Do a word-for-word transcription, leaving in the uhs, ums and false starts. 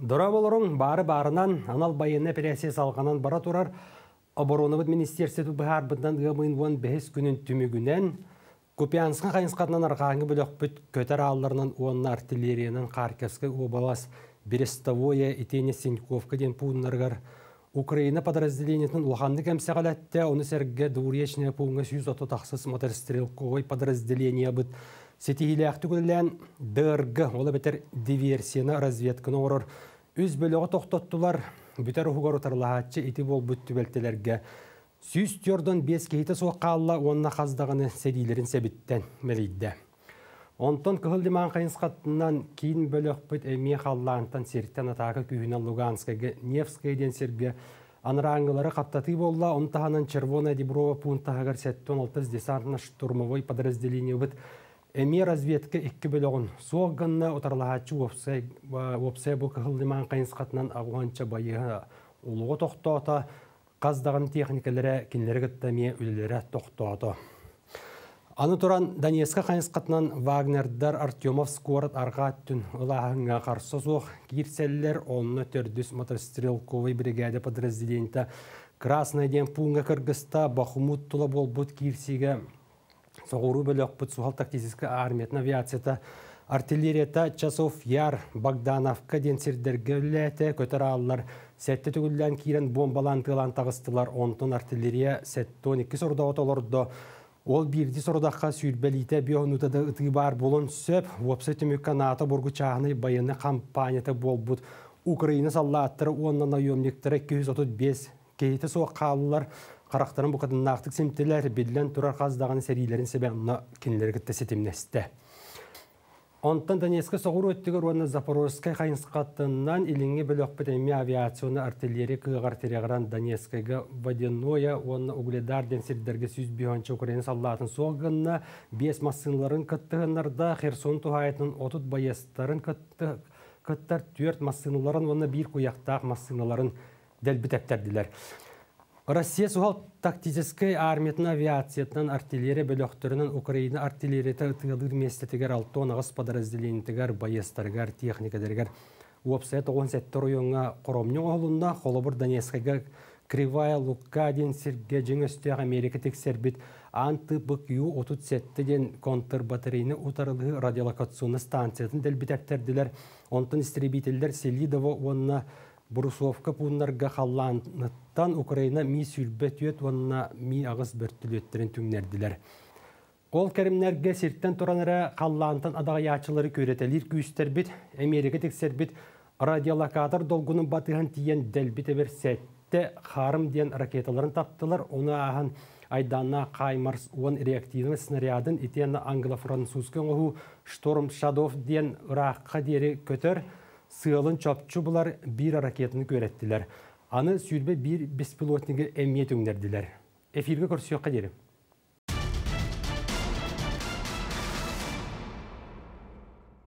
Дора болорун бары барынан анал байыны пересес алғанан бара турар оборонавыд министерсету бахар бытнан гамын вон бес күнүн түмүгүнөн Купянскан кайынскатнан аркаңы бөлөк бүт көтөр аалдарынан он артиллериянын Харьковский область Берестовое и Тенисеньковка ден пуннаргар Украина подразделениенин улганды кемсегалатта уну серге дууречная пунга сто таксыз моторстрелковой подразделение быт Сетиилиахты күллән ДРГ ола бетер диверсияны разведканы орыр. Үз бөлігі тоқтаттылар, бүтер ұғығар ұтарлағатшы еті бол бүтті бөлтелерге. Сүйіз түрдің бес кейті соққалла, онына қаздағаны серийлерін сәбіттен мәлейді. Онтон күхілді маң қайынсқаттынан кейін бөлігі бүт әме қаллағынтан серттен атағы күйінен Луганскайға, Невскайден серге анраңғылары қаптаты болла, онтағанын Червона Деброва пунтағығар сәттен алтыз десантына штурмовой подразделение бұд Эми разведка икки бөлөгүн соғынна отарлаачы опсай бу кылдыман кайынскатынан агуанча байыга улуга токтоото каздаган техникалары кинлерге тами үлөлөрө токтоото. Аны туран Донецка кайынскатынан Вагнердар Артемовск город арга түн ылаганга карсы сок кирселлер онно төрдүс мотострелковый бригада подразделениеда Красный ден пунга Кыргызста Бахмут тула болбут кирсиге Согуру бөлөк бүт сухал тактическа армиятын авиацията, артиллерията часов яр Богдановка денсердерге үлләті көтер алылар. Сәтті түгілден кейрен бомбалан тылан тағыстылар. Онтон артиллерия сәтті он екі сұрда отолырды. Ол бірді сұрдаққа сүйірбелейті бүйонудады ұтығыбар болын сөп. Вопсы түмікка НАТО бұргы чағыны байыны кампанияты бол бұд. Украина саллааттыры оннан айомниктері екі жүз отыз бес кейті соққалылар. Қарақтарын бұқатын нақтық семтелер белден тұрар қаздағаны сәрилерін себебіні кенілергі тәсетімнесті. Онтан Донецкі соғыру өттігір оны Запорожскай қайынсқаттынан еліңе бөліқпетеме авиационы артиллерия күйіғар терегіран Донецкайға Водяное, оны Угледар денсердерге сүз бүйончы Украина салатын соғығынна, бес массынларын кыттығынарда Херсон тұғайтын отыт байестарын кыттар төрт массынларын, оны бір көяқтақ массынларын дәлбітәптерділер. Россия сухал тактической армиятын авиациятынан артиллерия бөлөктөрүнүн Украина артиллерията тыгылыр местетигер алтон агыс подразделениетигер байыстаргар техникадергер уопсет он жети районга коромнё олунда холобур Донецкага Кривая Лука ден серге жеңөстө Америка тексербит антыбыкю отуз жети ден контрбатарейни утарылы радиолокационный станциятын делбитектердилер. Онтон истребительдер Селидово онна Брусовка пуннарга халланыттан Украина ми сүлбет өт, онына ми ағыз бөрттілеттерін түңнерділер. Ол кәрімнерге серттен тұраныры халланытан адағаячылары көретелер күйістер бет, Америка тексер бет, радиолокатор долгының батыған тиен дәлбет әбір сәтті қарым ден ракеталарын таптылар, оны ағын айдана Қаймарс он реактивны снарядын етені англо-французкан ұғу Шторм Шадов ден ұраққа дері көтер, Сыылын чапчу бұлар бір ракетіні көреттілер. Аны сүйірбе бір беспилотнигі әмиет өңдерділер. Эфирге көрсіуққа дерім.